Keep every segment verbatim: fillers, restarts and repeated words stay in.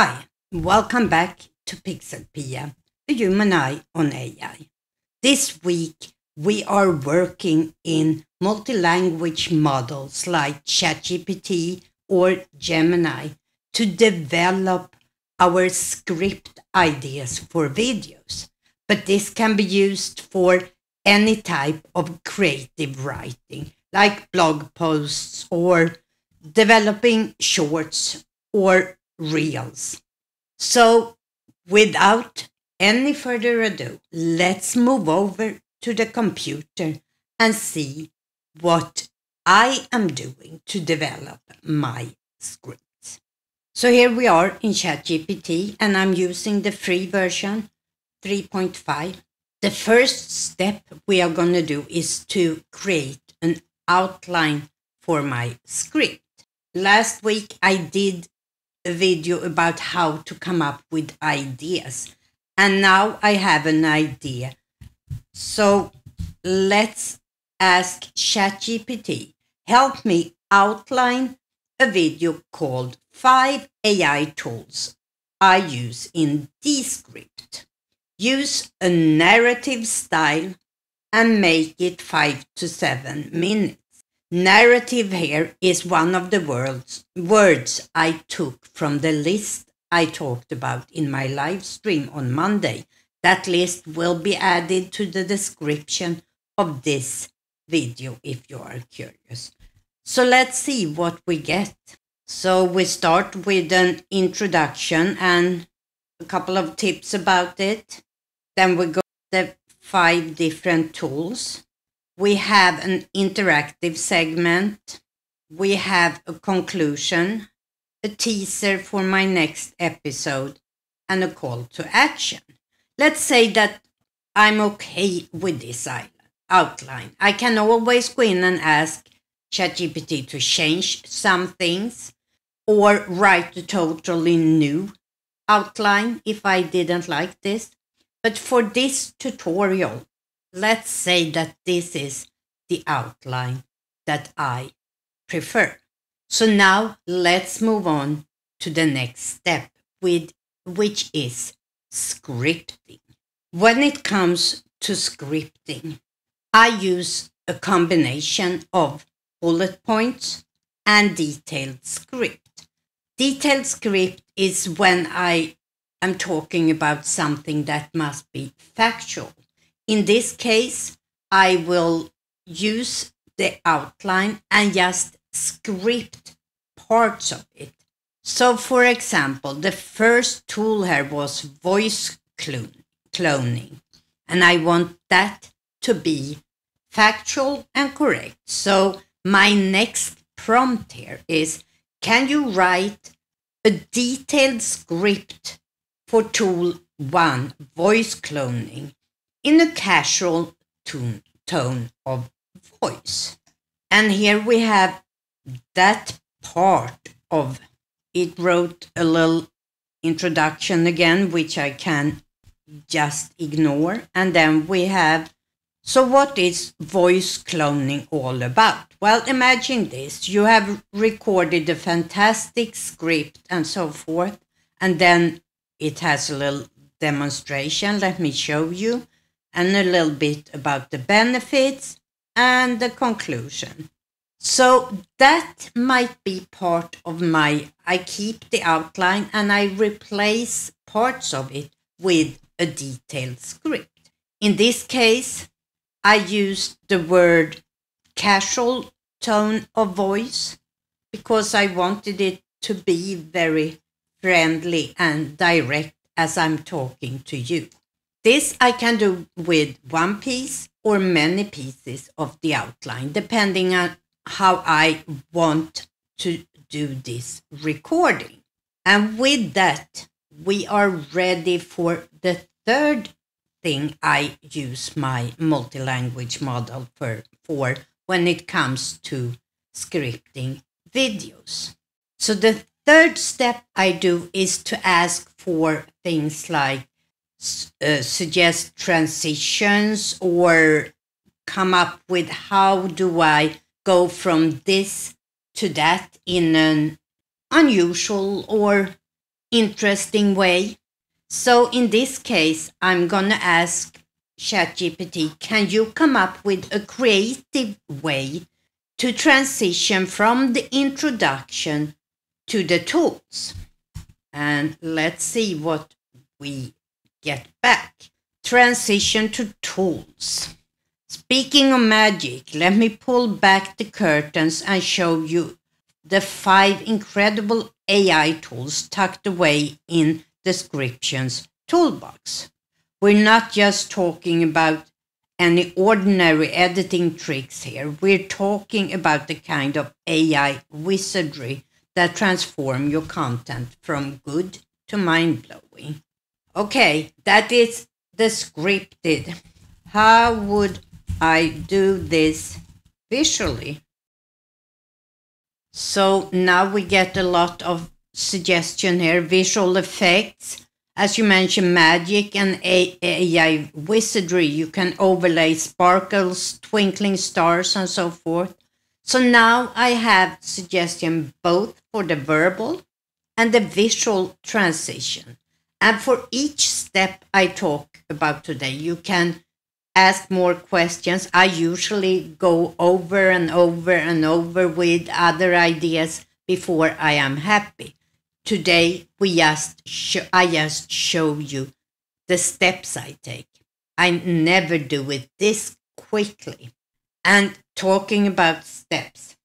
Hi, welcome back to PixelPia, the human eye on A I. This week we are working in multi-language models like ChatGPT or Gemini to develop our script ideas for videos. But this can be used for any type of creative writing, like blog posts or developing shorts or reels. So without any further ado, let's move over to the computer and see what I am doing to develop my scripts. So here we are in ChatGPT, and I'm using the free version three point five. The first step we are going to do is to create an outline for my script. Last week I did a video about how to come up with ideas, and now I have an idea. So let's ask ChatGPT, help me outline a video called five A I tools I use in Descript. Use a narrative style and make it five to seven minutes. Narrative here is one of the words, words I took from the list I talked about in my live stream on Monday. That list will be added to the description of this video if you are curious. So let's see what we get. So we start with an introduction and a couple of tips about it. Then we go the five different tools. We have an interactive segment. We have a conclusion, a teaser for my next episode, and a call to action. Let's say that I'm okay with this outline. I can always go in and ask ChatGPT to change some things or write a totally new outline if I didn't like this. But for this tutorial, let's say that this is the outline that I prefer. So now let's move on to the next step, with, which is scripting. When it comes to scripting, I use a combination of bullet points and detailed script. Detailed script is when I am talking about something that must be factual. In this case, I will use the outline and just script parts of it. So for example, the first tool here was voice cloning, and I want that to be factual and correct. So my next prompt here is, can you write a detailed script for tool one, voice cloning, in a casual tone, tone of voice? And here we have that part of it. Wrote a little introduction again, which I can just ignore. And then we have, so what is voice cloning all about? Well, imagine this. You have recorded a fantastic script and so forth. And then it has a little demonstration. Let me show you. And a little bit about the benefits and the conclusion. So that might be part of my, I keep the outline and I replace parts of it with a detailed script. In this case, I used the word casual tone of voice because I wanted it to be very friendly and direct as I'm talking to you. This I can do with one piece or many pieces of the outline, depending on how I want to do this recording. And with that, we are ready for the third thing I use my multi-language model for, for when it comes to scripting videos. So the third step I do is to ask for things like Uh, suggest transitions or come up with how do I go from this to that in an unusual or interesting way. So in this case, I'm going to ask ChatGPT, can you come up with a creative way to transition from the introduction to the talks? And let's see what we get back. Transition to tools. Speaking of magic, let me pull back the curtains and show you the five incredible A I tools tucked away in Descript's toolbox. We're not just talking about any ordinary editing tricks here. We're talking about the kind of A I wizardry that transforms your content from good to mind-blowing. Okay, that is Descripted. How would I do this visually? So now we get a lot of suggestion here, visual effects. As you mentioned, magic and A I wizardry. You can overlay sparkles, twinkling stars, and so forth. So now I have suggestion both for the verbal and the visual transition. And for each step I talk about today, you can ask more questions. I usually go over and over and over with other ideas before I am happy. Today, we just I just show you the steps I take. I never do it this quickly. And talking about steps,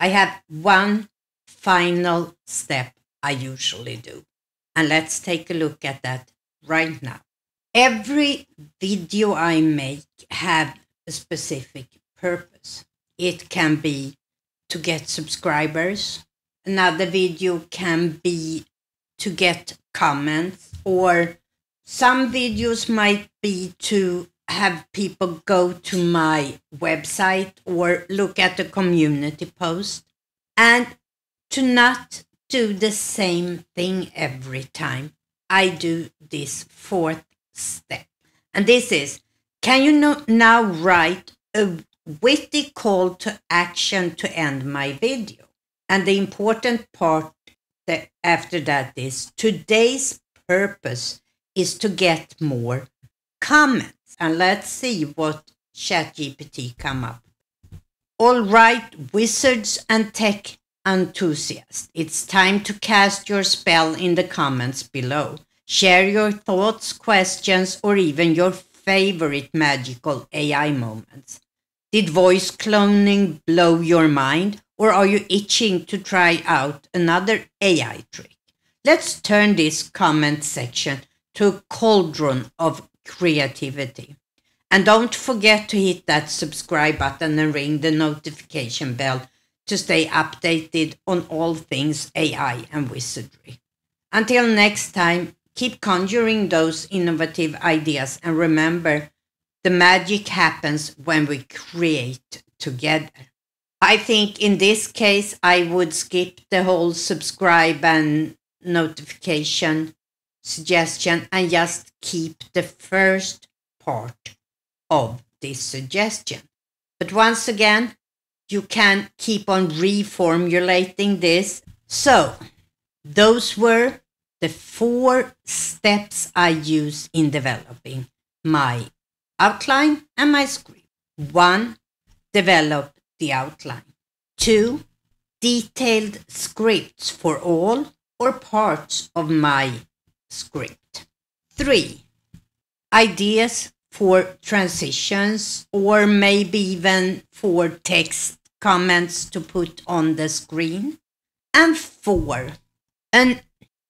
I have one final step I usually do. And let's take a look at that right now. Every video I make have a specific purpose. It can be to get subscribers. Another video can be to get comments, or some videos might be to have people go to my website or look at the community post, and to not do the same thing every time. I do this fourth step. And this is, can you now write a witty call to action to end my video? And the important part that after that is, today's purpose is to get more comments. And let's see what ChatGPT come up with. All right, wizards and tech enthusiasts, it's time to cast your spell in the comments below. Share your thoughts, questions, or even your favorite magical A I moments. Did voice cloning blow your mind? Or are you itching to try out another A I trick? Let's turn this comment section to a cauldron of creativity. And don't forget to hit that subscribe button and ring the notification bell to stay updated on all things A I and wizardry. Until next time, keep conjuring those innovative ideas, and remember, the magic happens when we create together. I think in this case, I would skip the whole subscribe and notification suggestion and just keep the first part of this suggestion. But once again, you can keep on reformulating this. So those were the four steps I use in developing my outline and my script. One, develop the outline. Two, detailed scripts for all or parts of my script. Three, ideas for transitions, or maybe even for text comments to put on the screen. And four, an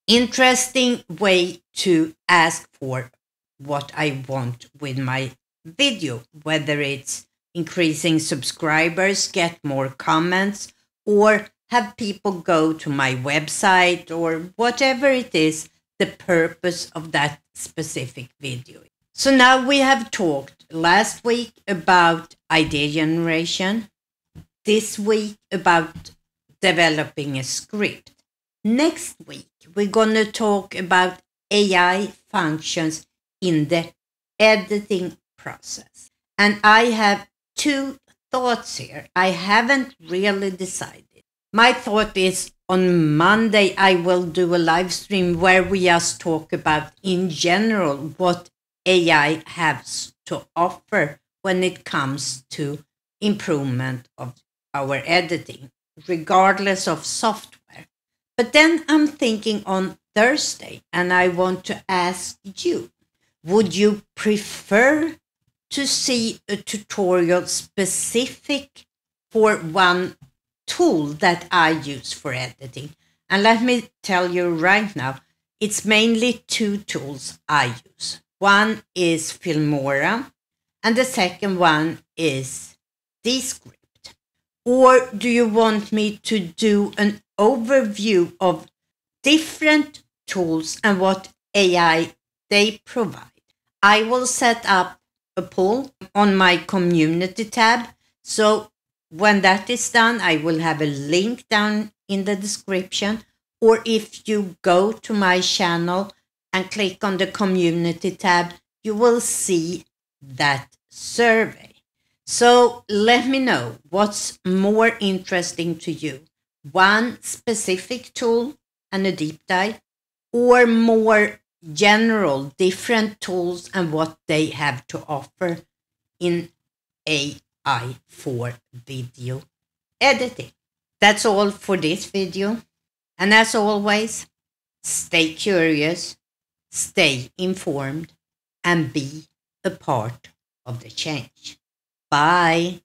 interesting way to ask for what I want with my video, whether it's increasing subscribers, get more comments, or have people go to my website, or whatever it is, the purpose of that specific video. So now we have talked last week about idea generation, this week about developing a script. Next week, we're going to talk about A I functions in the editing process. And I have two thoughts here. I haven't really decided. My thought is on Monday, I will do a live stream where we just talk about in general what A I has to offer when it comes to improvement of our editing, regardless of software. But then I'm thinking on Thursday, and I want to ask you, would you prefer to see a tutorial specific for one tool that I use for editing? And let me tell you right now, it's mainly two tools I use. One is Filmora, and the second one is Descript. Or do you want me to do an overview of different tools and what A I they provide? I will set up a poll on my community tab. So when that is done, I will have a link down in the description. Or if you go to my channel and click on the community tab, you will see that survey. So let me know what's more interesting to you, one specific tool and a deep dive, or more general different tools and what they have to offer in A I for video editing. That's all for this video. And as always, stay curious, stay informed, and be a part of the change. Bye.